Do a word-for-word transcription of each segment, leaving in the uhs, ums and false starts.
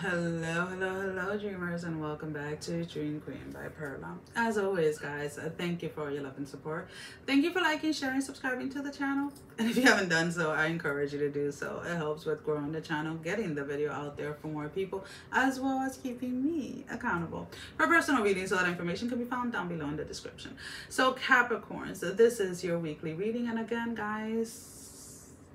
Hello, hello, hello, dreamers, and welcome back to Dream Queen by Perla. As always, guys, thank you for your love and support. Thank you for liking, sharing, subscribing to the channel. And if you haven't done so, I encourage you to do so. It helps with growing the channel, getting the video out there for more people, as well as keeping me accountable. For personal readings, all that information can be found down below in the description. So, Capricorns, this is your weekly reading. And again, guys,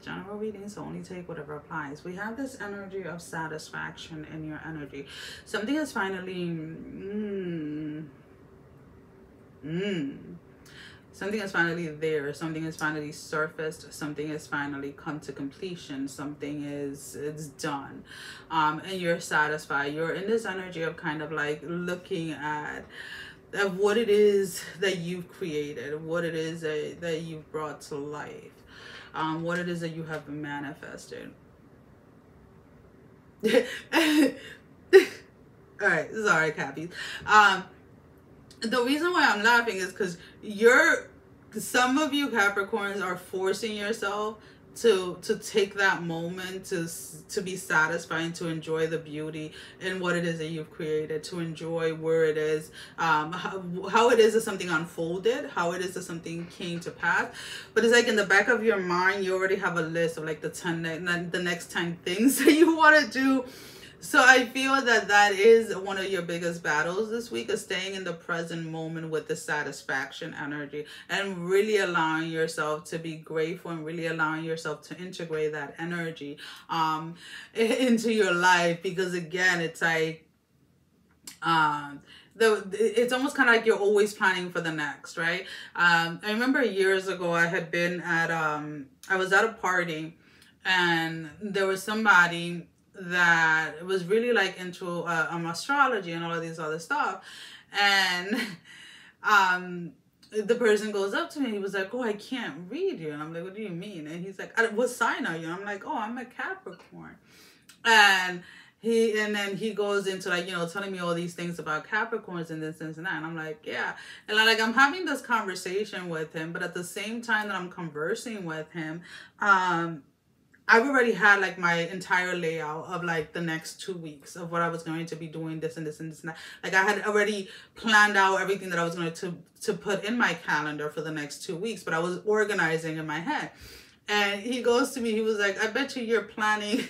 general readings, so only take whatever applies. We have this energy of satisfaction in your energy. Something is finally mm, mm, something is finally there, something is finally surfaced, something is finally come to completion, something is it's done, um and you're satisfied. You're in this energy of kind of like looking at of what it is that you've created, what it is that, that you've brought to life, um what it is that you have manifested. All right, sorry, Cappy. Um the reason why I'm laughing is because you're some of you Capricorns are forcing yourself to to take that moment to to be satisfied and to enjoy the beauty in what it is that you've created, to enjoy where it is, um how, how it is that something unfolded, how it is that something came to pass. But it's like in the back of your mind you already have a list of like the ten the next ten things that you want to do. So I feel that that is one of your biggest battles this week, is staying in the present moment with the satisfaction energy and really allowing yourself to be grateful and really allowing yourself to integrate that energy um, into your life. Because again, it's like, um, the, it's almost kind of like you're always planning for the next, right? Um, I remember years ago, I had been at, um, I was at a party and there was somebody that was really like into uh, um, astrology and all of these other stuff, and um the person goes up to me and he was like, oh, I can't read you. And I'm like, what do you mean? And he's like, what sign are you? And I'm like, oh, I'm a Capricorn. And he and then he goes into like, you know, telling me all these things about Capricorns and this, this and that. And I'm like, yeah. And like, I'm having this conversation with him, but at the same time that I'm conversing with him, um I've already had like my entire layout of like the next two weeks of what I was going to be doing, this and this and this and that. Like I had already planned out everything that I was going to to put in my calendar for the next two weeks, but I was organizing in my head. And he goes to me, he was like, I bet you you're planning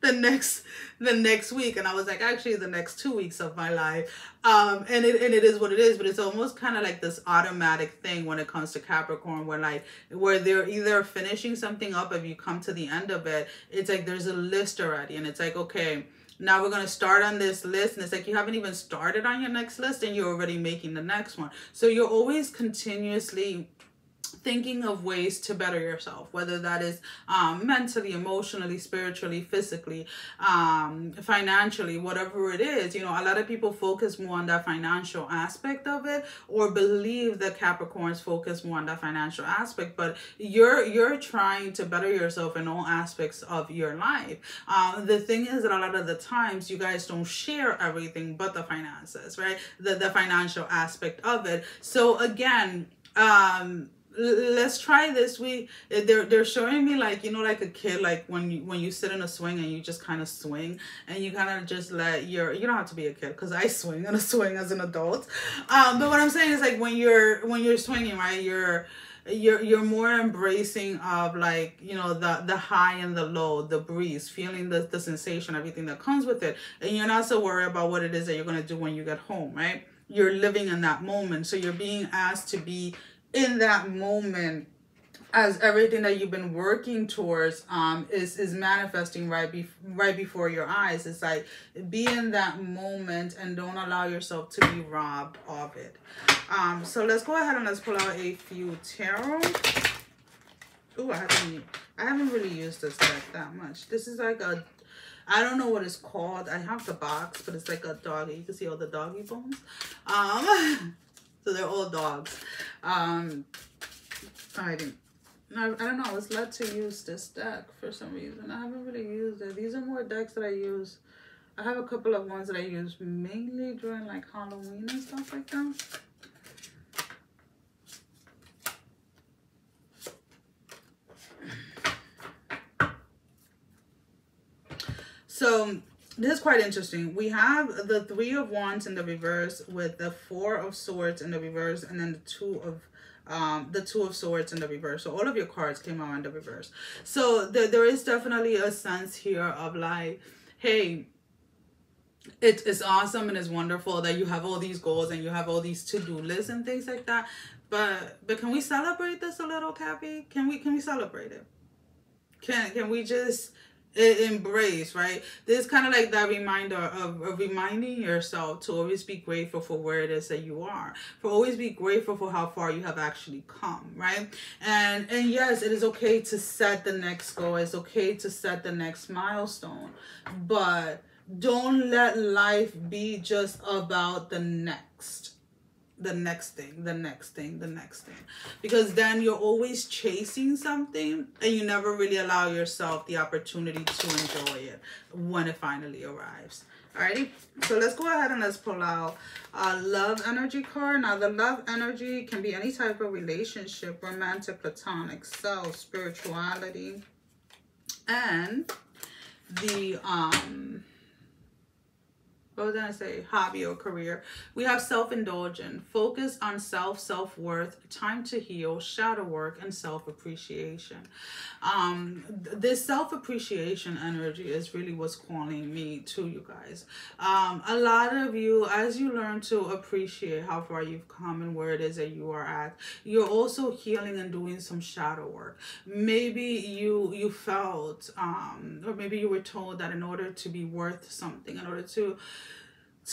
the next the next week. And I was like, actually the next two weeks of my life. Um, and it, and it is what it is, but it's almost kind of like this automatic thing when it comes to Capricorn, where like, where they're either finishing something up, if you come to the end of it, it's like, there's a list already. And it's like, okay, now we're going to start on this list. And it's like, you haven't even started on your next list and you're already making the next one. So you're always continuously thinking of ways to better yourself, whether that is um, mentally, emotionally, spiritually, physically, um, financially, whatever it is. You know, a lot of people focus more on that financial aspect of it, or believe that Capricorns focus more on that financial aspect, but you're you're trying to better yourself in all aspects of your life. Um, the thing is that a lot of the times you guys don't share everything but the finances, right? The, the financial aspect of it. So again, um, let's try this week. They're, they're showing me like, you know, like a kid, like when you, when you sit in a swing and you just kind of swing and you kind of just let your, you don't have to be a kid because I swing on a swing as an adult. Um, but what I'm saying is like when you're, when you're swinging, right, you're, you're, you're more embracing of like, you know, the, the high and the low, the breeze, feeling the, the sensation, everything that comes with it. And you're not so worried about what it is that you're going to do when you get home, right? You're living in that moment. So you're being asked to be in that moment as everything that you've been working towards um is is manifesting right be right before your eyes. It's like, be in that moment and don't allow yourself to be robbed of it. Um so let's go ahead and let's pull out a few tarot. Oh, I haven't I haven't really used this deck that much. This is like a, I don't know what it's called. I have the box, but it's like a doggy. You can see all the doggy bones. Um So they're all dogs. Um, I didn't, I, I don't know. I was led to use this deck for some reason. I haven't really used it. These are more decks that I use. I have a couple of ones that I use mainly during like Halloween and stuff like that. So This is quite interesting. We have the Three of Wands in the reverse with the Four of Swords in the reverse, and then the Two of um the Two of Swords in the reverse. So all of your cards came out in the reverse. So there, there is definitely a sense here of like, hey, It, it's awesome and it's wonderful that you have all these goals and you have all these to-do lists and things like that. But but can we celebrate this a little, Cappy? Can we can we celebrate it? Can can we just embrace, right? This is kind of like that reminder of, of reminding yourself to always be grateful for where it is that you are, for always be grateful for how far you have actually come, right? And and yes, it is okay to set the next goal. It's okay to set the next milestone, but don't let life be just about the next, the next thing, the next thing, the next thing. Because then you're always chasing something and you never really allow yourself the opportunity to enjoy it when it finally arrives. Alrighty, so let's go ahead and let's pull out a love energy card. Now, the love energy can be any type of relationship, romantic, platonic, self, spirituality, and the... um. What was I gonna say? Hobby or career. We have self-indulgent, focus on self, self-worth, time to heal, shadow work, and self-appreciation. Um, th this self-appreciation energy is really what's calling me to you guys. Um, a lot of you, as you learn to appreciate how far you've come and where it is that you are at, you're also healing and doing some shadow work. Maybe you you felt, um, or maybe you were told that in order to be worth something, in order to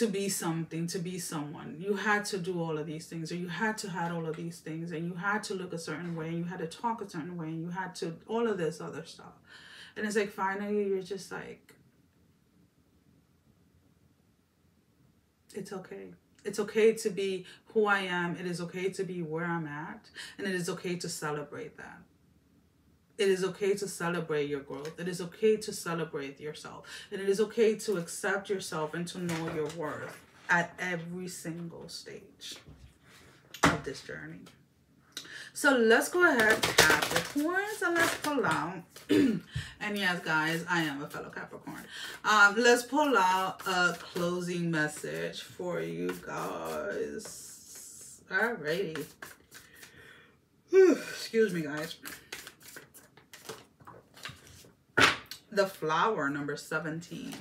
to be something, to be someone, you had to do all of these things, or you had to have all of these things, and you had to look a certain way, and you had to talk a certain way, and you had to all of this other stuff. And it's like, finally, you're just like, it's okay. It's okay to be who I am. It is okay to be where I'm at, and it is okay to celebrate that. It is okay to celebrate your growth. It is okay to celebrate yourself. And it is okay to accept yourself and to know your worth at every single stage of this journey. So let's go ahead, Capricorns, and let's pull out. And yes, guys, I am a fellow Capricorn. Um, let's pull out a closing message for you guys. Alrighty. Whew, excuse me, guys. The flower, number seventeen.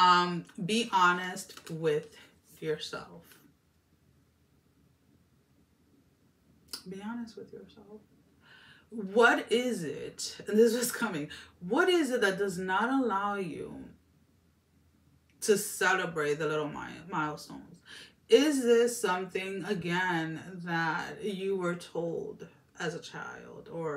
Um, be honest with yourself. Be honest with yourself. What is it, and this was coming, what is it that does not allow you to celebrate the little milestones? Is this something, again, that you were told as a child, or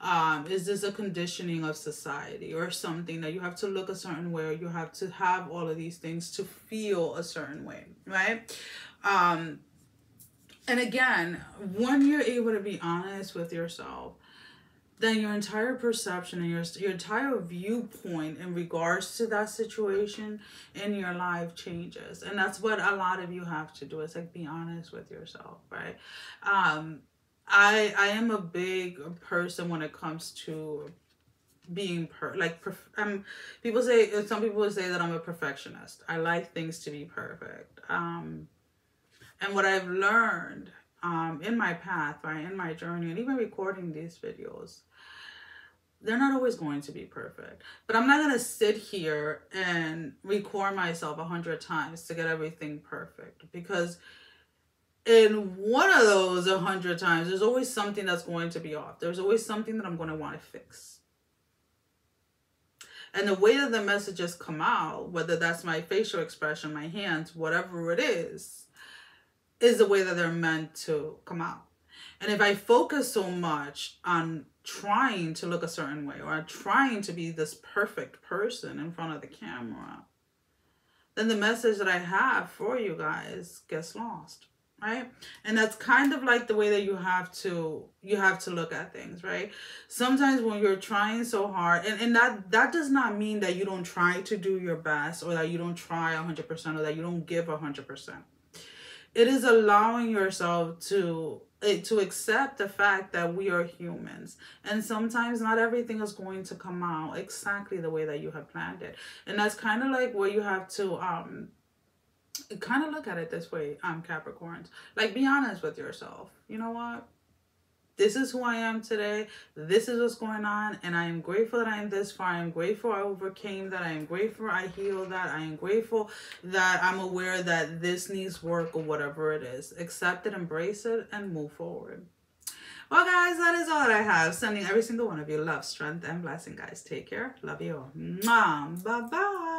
um, is this a conditioning of society or something that you have to look a certain way, or you have to have all of these things to feel a certain way, right? Um, and again, when you're able to be honest with yourself, then your entire perception and your, your entire viewpoint in regards to that situation in your life changes. And that's what a lot of you have to do. It's like, be honest with yourself, right? Um, I, I am a big person when it comes to being per like perf um people say some people would say that I'm a perfectionist. I like things to be perfect. Um and what I've learned um in my path, right, in my journey, and even recording these videos, they're not always going to be perfect. But I'm not gonna sit here and record myself a hundred times to get everything perfect, because in one of those a hundred times, there's always something that's going to be off. There's always something that I'm going to want to fix. And the way that the messages come out, whether that's my facial expression, my hands, whatever it is, is the way that they're meant to come out. And if I focus so much on trying to look a certain way, or trying to be this perfect person in front of the camera, then the message that I have for you guys gets lost. Right? And that's kind of like the way that you have to you have to look at things, right? Sometimes when you're trying so hard, and, and that that does not mean that you don't try to do your best, or that you don't try one hundred percent, or that you don't give one hundred percent. It is allowing yourself to to accept the fact that we are humans. And sometimes not everything is going to come out exactly the way that you have planned it. And that's kind of like where you have to um, kind of look at it this way, um, Capricorns. Like, be honest with yourself. You know what? This is who I am today. This is what's going on. And I am grateful that I am this far. I am grateful I overcame that. I am grateful I healed that. I am grateful that I'm aware that this needs work or whatever it is. Accept it, embrace it, and move forward. Well, guys, that is all that I have. Sending every single one of you love, strength, and blessing, guys. Take care. Love you all. Mwah. Bye-bye.